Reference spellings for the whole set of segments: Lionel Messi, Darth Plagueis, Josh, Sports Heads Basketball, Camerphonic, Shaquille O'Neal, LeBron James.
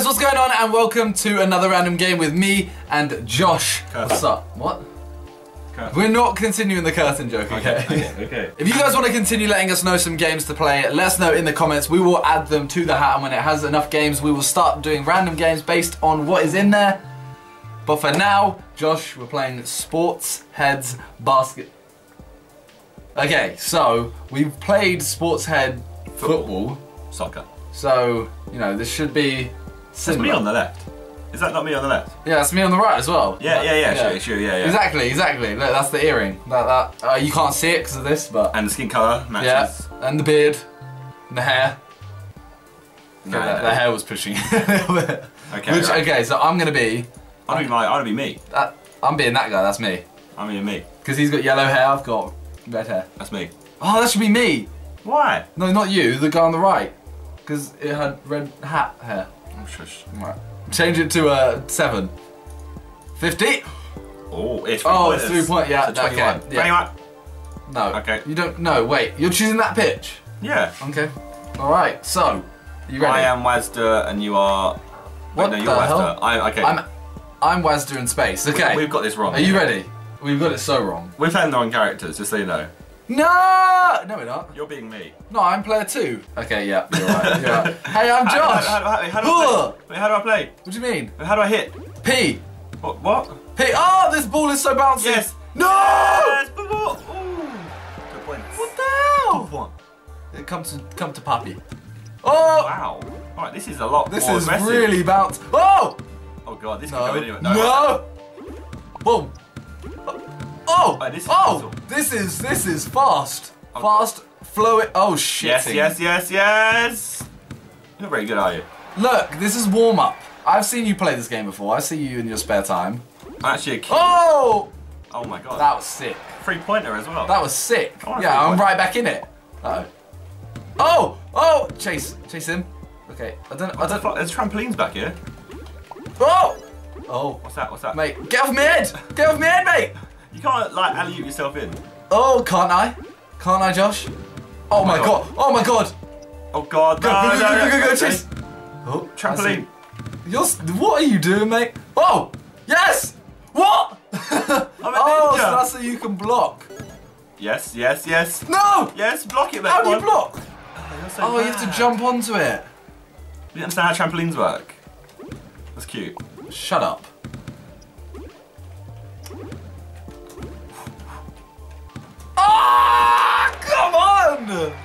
guys, what's going on? And welcome to another random game with me and Josh. Curtain. What's up? What? Curtain. We're not continuing the curtain joke, okay? Okay. If you guys want to continue letting us know some games to play, let us know in the comments. We will add them to the hat, and when it has enough games, we will start doing random games based on what is in there. But for now, Josh, we're playing Sports Heads Basketball. Okay, so we've played Sports Head Football. Soccer. So, you know, this should be similar. That's me on the left. Is that not me on the left? Yeah, that's me on the right as well. Yeah, sure, yeah. Exactly. Look, that's the earring. That you can't see it because of this, but... And the skin colour matches. Yeah, and the beard. And the hair. No, okay, the hair was pushing a little bit. Okay, okay, so I'm going to be... I'm going to be me. I'm being that guy, that's me. I'm being me. Because he's got yellow hair, I've got red hair. That's me. Oh, that should be me. Why? No, not you, the guy on the right. Because it had red hat hair. Oh, shush. Right. Change it to 7. 50? Oh, it's 3 pointers. It's 3 point, yeah. So 21. Okay. Yeah. 21. No. Okay. You don't, no, wait. You're choosing that pitch? Yeah. Okay. Alright, so. You ready? I am Wazda and you are... What, wait, no, you're Wazda. Okay. I'm Wazda in space. Okay. We've got this wrong. Are you ready? We've got it so wrong. We're playing the wrong characters, just so you know. No! No, we're not. You're being me. No, I'm player 2. Okay, yeah, you're right. You're right. Hey, I'm Josh! How do I play? What do you mean? How do I hit? P. What? P. Oh, this ball is so bouncy. Yes. No! Yes, ball. Good point. What the hell? Good one. It come to Papi. Oh! Wow. All right, this is a lot more aggressive. This is really bouncy. Oh! Oh, God, this can go anywhere. No! Boom. Oh! Right, this is fast. Okay. Fast flowing. Oh shit. Yes. You're not very good, are you? Look, this is warm up. I've seen you play this game before. I see you in your spare time. I'm actually a kid. Oh! Oh my god. That was sick. 3-pointer as well. That was sick. Yeah, I'm right back in it. Uh oh. Oh! Oh! Chase him. Okay. I don't. There's trampolines back here. Oh! Oh. What's that? Mate, get off my head! Get off my head, mate! You can't, like, alley-oop yourself in. Oh, can't I? Can't I, Josh? Oh my god. Oh my god. Oh god. Go, Chase. Oh, trampoline. What are you doing, mate? Oh, yes. What? Oh, so that's so you can block. Yes. No. Yes, block it, mate. How do you block? Oh, you have to jump onto it. You don't understand how trampolines work. That's cute. Shut up.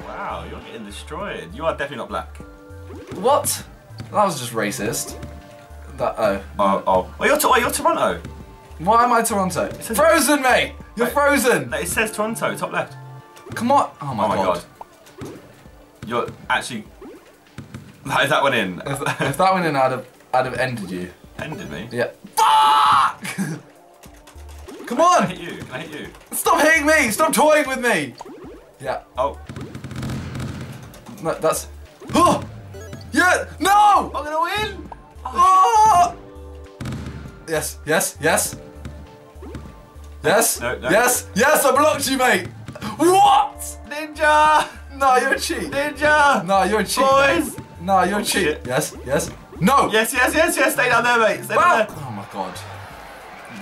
Wow, you're getting destroyed. You are definitely not black. What? That was just racist. Wait, you're Toronto. Why am I Toronto? Frozen, mate! You're frozen! No, it says Toronto, top left. Come on. Oh my god. You're actually... Is that one in? If that went in, I'd have ended you. Ended me? Yeah. Fuck! Come on! Can I hit you? Stop hitting me! Stop toying with me! Yeah. Oh. No, that's. Oh! Yeah! No! I'm gonna win! Oh! Yes. No. Yes! I blocked you, mate! What? Ninja! No, you're a cheat. Ninja! No, you're a cheat. Boys! Mate. No, you're a cheat. Shit. Yes. No! Yes! Stay down there, mate! Stay down there! Oh my god.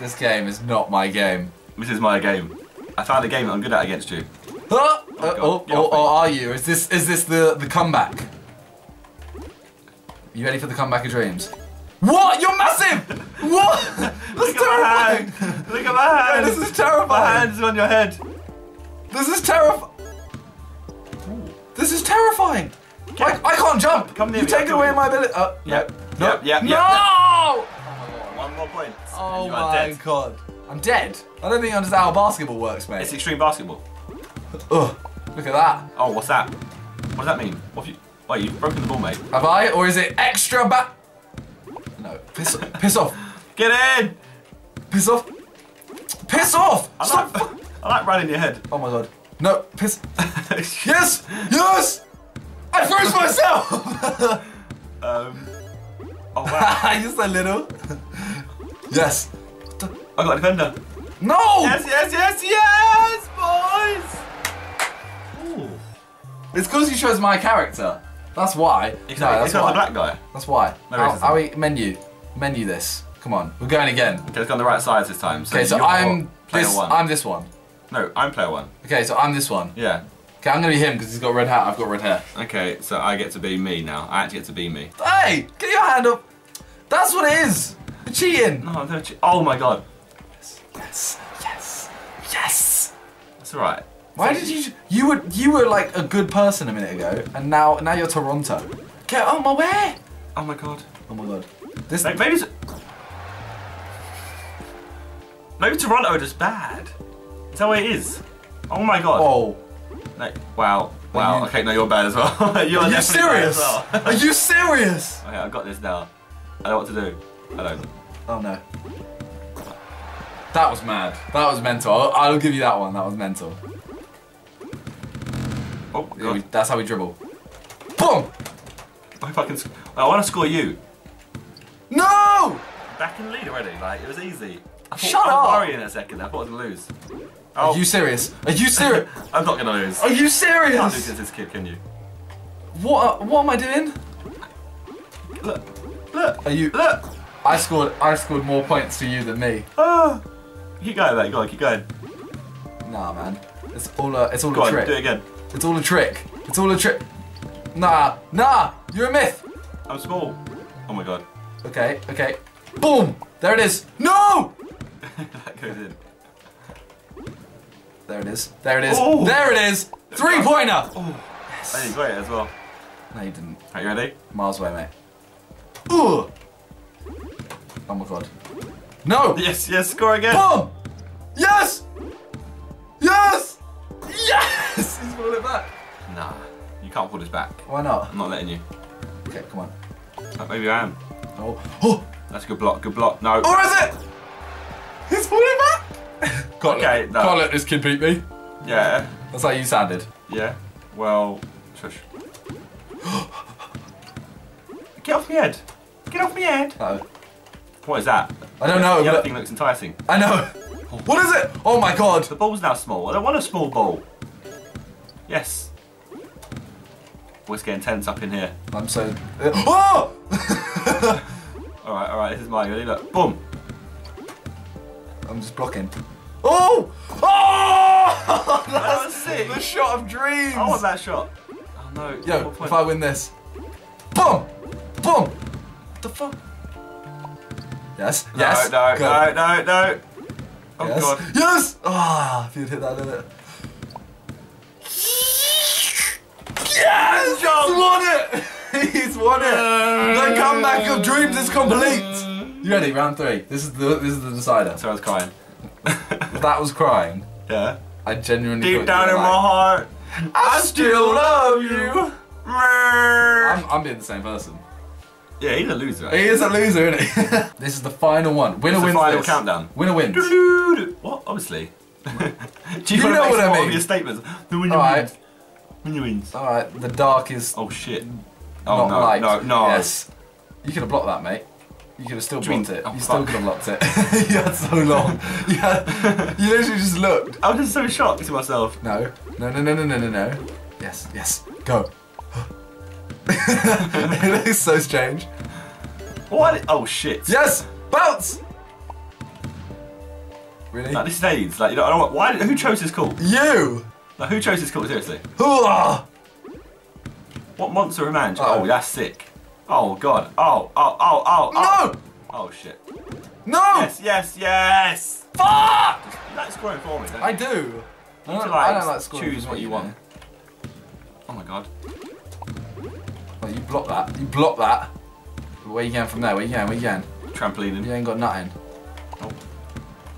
This game is not my game. This is my game. I found a game that I'm good at against you. Are you? Is this the comeback? You ready for the comeback of dreams? What? You're massive! What? That's terrifying! Look at my hand! This is terrifying! My hand is on your head! This is terrifying! This is terrifying! I can't jump! You've taken away my ability! Yep. No! Oh, one more point. Oh my god. I'm dead. I don't think you understand how basketball works, mate. It's extreme basketball. Ugh, look at that. Oh, what's that? What does that mean? Wait, you've broken the ball, mate. Have I? Or is it extra back? No, piss off. Get in! Piss off! I like right in your head. Oh my god. No, piss. Yes! I froze myself! Oh wow. Just a little. Yes. I got a defender. No! Yes, boys! It's because you chose my character. That's why. Exactly. No, that's why. The black guy. That's why. No racism. Are we menu this? Come on, we're going again. Okay, let's go on the right sides this time. So okay, so I'm player this. One. I'm this one. No, I'm player one. Okay, so I'm this one. Yeah. Okay, I'm gonna be him because he's got red hat. I've got red hair. Okay, so I get to be me now. I actually get to be me. Hey, get your hand up. That's what it is. You're cheating. No, they're cheating. Oh my god. Yes, yes, yes, yes. That's all right. Why did you? You were like a good person a minute ago, and now you're Toronto. Get out my way. Oh my god. Oh my god. This maybe Toronto are just bad. Is that what it is? Oh my god. Oh. No, wow, wow, okay, no, you're bad as well. Are you serious? Well. Are you serious? Okay, I've got this now. I know what to do. I don't. Oh no. That was mad. That was mental. I'll give you that one. That was mental. Oh, God. Yeah, that's how we dribble. Boom! I fucking. I want to score you. No! Back in the lead already, like, it was easy. Shut up! I thought I'd worry in a second, I thought I was going to lose. Oh. Are you serious? Are you serious? I'm not gonna lose. Are you serious? You can't lose against this kid, can you? What am I doing? Look, look. Are you? Look. I scored more points for you than me. Oh. Keep going, mate. Go on, keep going. Nah, man. It's all a trick. Do it again. It's all a trick. It's all a trick. Nah, nah. You're a myth. I'm small. Oh my god. Okay, okay. Boom. There it is. No. That goes in. There it is. There it is. Oh. There it is. 3-pointer. Oh. Yes. I didn't got it as well. No, you didn't. Are you ready? Miles away, mate. Ooh. Oh my god. No. Yes. Yes. Score again. Boom. Yes. Yes. Yes. He's pulling it back. Nah. You can't pull this back. Why not? I'm not letting you. Okay. Come on. Maybe I am. Oh. Oh. That's a good block. Good block. No. Or is it? He's pulling it back. Can't let this kid beat me. Yeah. That's how you sounded. Yeah. Well, shush. Get off me head. Get off me head. No. What is that? I don't know. The other thing looks enticing. I know. What is it? Oh my god. The ball's now small. I don't want a small ball. Yes. We're getting tense up in here. I'm so... Oh! Alright, alright. This is mine. Ready? Look. Boom. I'm just blocking. Oh! Oh! That's it. The shot of dreams. I want that shot. Oh no. Yo, if I win this. Boom! Boom! What the fuck? Yes. No, yes. No, no, no, no. Oh yes. God. Yes! Ah, oh, if you'd hit that in it. Yes! He's won it! He's won it! The comeback of dreams is complete! You ready? Round 3. This is the decider. So I was crying. That was crying. Yeah. I genuinely deep down in my heart, I still love you. I'm being the same person. Yeah, he's a loser. Actually. He is a loser, isn't he? This is the final one. Winner wins. Final countdown. Winner wins. What? Obviously. Do you know what I mean? Of your statements. The winner wins. Winner wins. All right. The dark is. Oh shit. Oh no. Light. No. No. Yes. You could have blocked that, mate. You could have still blocked it. Oh, you still could have blocked it. You had so long. You literally just looked. I was just so shocked to myself. No. No, no, no, no, no, no, no. Yes, yes. Go. It looks so strange. What? Oh, shit. Yes! Bounce! Really? Like, this stays. Like, you know, I don't want... Why? Who chose this call? You! Like, who chose this call? Seriously. What monster of man? Oh, that's sick. Oh god! Oh! Oh! Oh! Oh! Oh. No! Oh shit! No! Yes! Yes! Yes! Fuck! You like scoring for me, don't you? I do. I don't like scoring. Choose what you want. Oh my god! Well, you block that. You block that. Where you going from there? Where you going? Where you going? Trampolining. You ain't got nothing. Oh.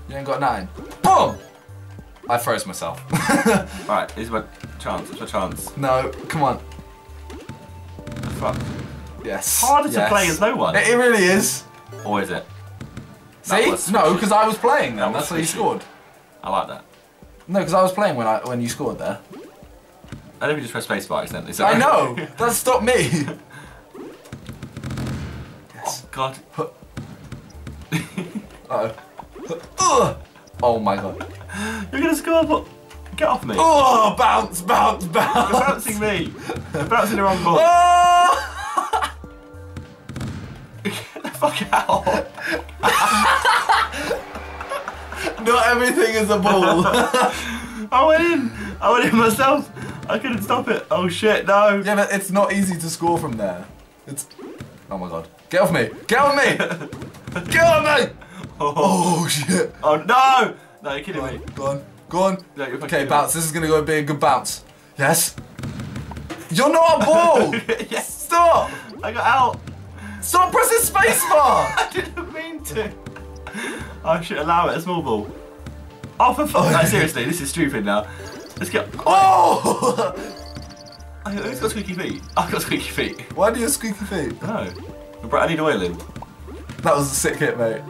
You ain't got nothing. Boom! I froze myself. Alright, here's my chance. It's my chance. No! Come on! Fuck. Yes. Harder to play as no one. It really is. Or is it? That See? No, because I was playing then. That's how you scored. I like that. No, because I was playing when you scored there. I think we just pressed spacebar accidentally. So I know. That stopped me. Yes. Oh, god. Uh oh. Oh my god. You're gonna score, but Get off me. Oh, bounce, bounce, bounce. You're bouncing me. You're bouncing the wrong ball. Oh. Get the fuck out. Not everything is a ball. I went in. I went in myself. I couldn't stop it. Oh shit, no. Yeah, but it's not easy to score from there. It's... Oh my god. Get off me. Get off me. Get off me. Oh shit. Oh no. No, you're kidding me. Go on. Go on. Yeah, okay, bounce. This is going to be a good bounce. Yes. You're not a ball. Yes. Stop. I got out. Stop pressing space bar. I didn't mean to. I should allow it. A small ball. Oh, for fuck. No, seriously, this is stupid now. Let's get. Oh! Who's got squeaky feet? I've got squeaky feet. Why do you have squeaky feet? No. I need oiling. That was a sick hit, mate.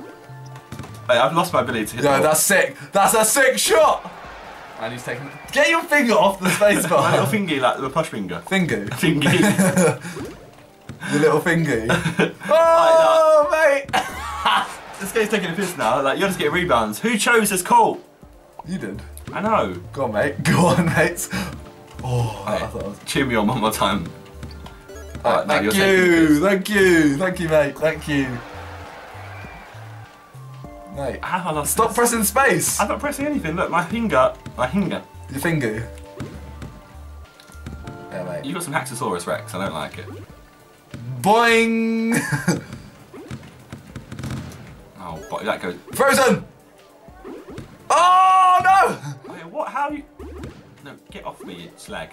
Mate, I've lost my ability to hit. No, that's sick. That's a sick shot. And he's taking. Get your finger off the space bar. My little finger, like the posh finger. Finger. Finger. The little finger. Oh, like mate. This guy's taking a piss now. Like you're just getting rebounds. Who chose this call? You did. I know. Go on, mate. Go on, mate. Oh, mate, I thought I was... Cheer me on one more time. Right, thank you. Thank you. Thank you, mate. Thank you. Mate, stop pressing space. I'm not pressing anything. Look, my finger. My finger. Your finger. Yeah, mate. You've got some Haxosaurus Rex. I don't like it. Boing. Oh, boy, that goes. Frozen. Oh no! Wait, what? How you? No, get off me, you slag.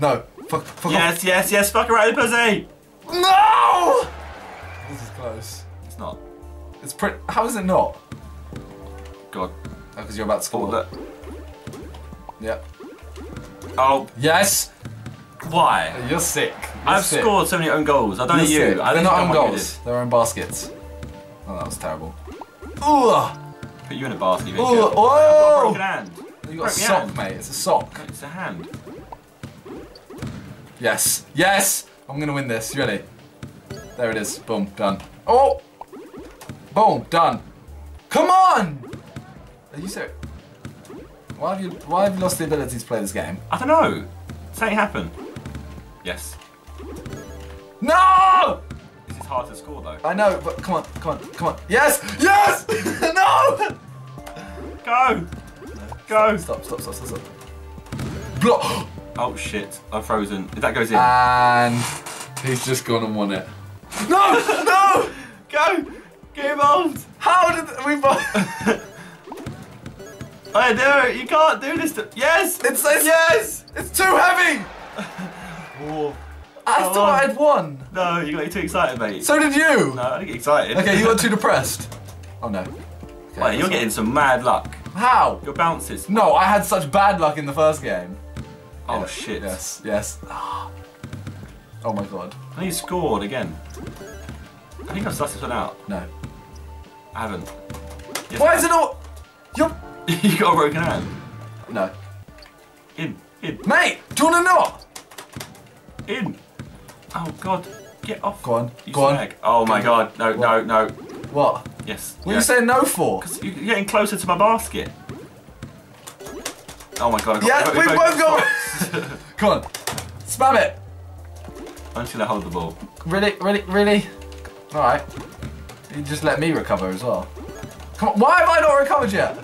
No. Fuck yes, off. Yes, yes. Fuck around, pussy. No. This is close. It's not. It's pretty. How is it not? God. Oh, because you're about to score. That. Yep. Oh. Yes. Why? You're sick. I've scored so many own goals. I don't know you. They're not own goals. They're own baskets. Oh, that was terrible. Ooh. Put you in a basket. Ooh. Oh. Broken hand. You got a sock, mate. It's a sock. It's a hand. Yes. Yes. I'm gonna win this. You ready? There it is. Boom. Done. Oh. Boom, done. Come on! Are you serious? Why have you lost the ability to play this game? I don't know. Something happened. Yes. No! This is hard to score though. I know, but come on, come on, come on. Yes! Yes! No! Go! Go! Stop. Block! Oh shit, I've frozen. If that goes in. And he's just gone and won it. No! No! Go! Get involved! How did we both? I know, you can't do this to... Yes! Yes! It's too heavy! Oh, I thought I'd won. No, you got too excited, mate. So did you! No, I didn't get excited. Okay, you got too depressed. Oh no. Okay, wait, you're getting some mad luck. How? Your bounces. No, I had such bad luck in the first game. Oh yeah, shit. Yes, yes. Oh my god. And you scored again. I think I've sussed this one out. No. I haven't. Yes, why is it all? You got a broken hand. No. In. Mate, do you want to know? In. Oh god, get off. Go on. You go on. Oh my god, no, what? No, no. What? Yes. What are you saying no for? Because you're getting closer to my basket. Oh my god. Yes, we both got. Come on, spam it. I'm just gonna hold the ball. Really. All right. You just let me recover as well. Come on, why have I not recovered yet?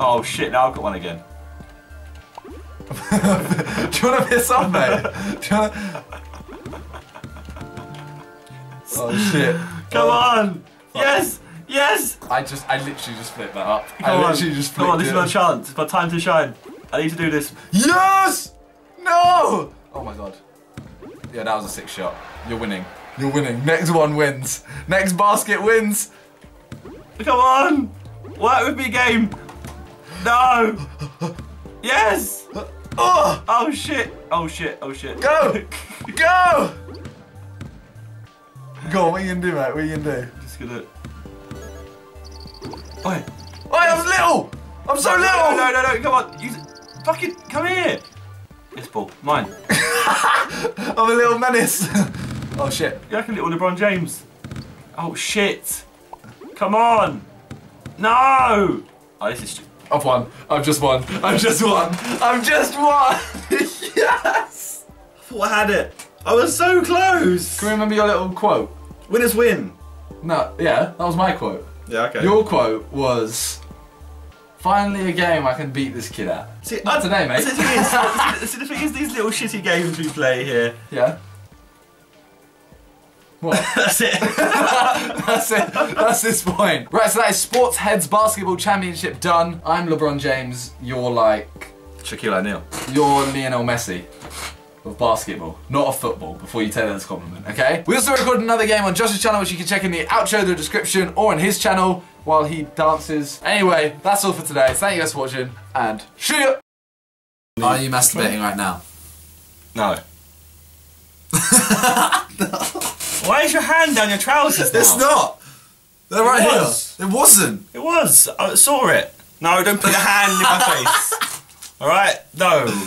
Oh shit, now I've got one again. Do you want to piss off, mate? Oh shit. Come on! Yes! Yes! I literally just flipped that up. Come on, this is my chance. It's my time to shine. I need to do this. Yes! No! Oh my god. Yeah, that was a sick shot. You're winning. You're winning. Next one wins. Next basket wins. Come on. Work with me, game. No. Yes. Oh. Oh, shit. Oh, shit. Oh, shit. Go. Go. Go on. What are you going to do, mate? What are you going to do? Just going to... Oi. Oi, I'm little. I'm so little. No. Come on. You fucking... Come here. This ball. Mine. I'm a little menace. Oh shit. You like a little LeBron James. Oh shit. Come on. No. Oh, this is I've won. I've just won. I've just won. I've just won. Yes! I thought I had it. I was so close. Can you remember your little quote? Winners win. No, yeah, that was my quote. Yeah, okay. Your quote was, finally a game I can beat this kid at. See, that's a name, mate. See, the thing is, these little shitty games we play here. Yeah. What? That's it. That's it. That's this point. Right, so that is Sports Heads Basketball Championship done. I'm LeBron James. You're like... Shaquille O'Neal. You're Lionel Messi. Of basketball, not of football, before you take that as a compliment, okay? We also recorded another game on Josh's channel, which you can check in the outro, the description, or on his channel while he dances. Anyway, that's all for today. Thank you guys for watching, and see ya! Are you masturbating right now? No. Why is your hand down your trousers now? It's not! They're right here. It wasn't. It was. I saw it. No, don't put a hand in my face. Alright? No.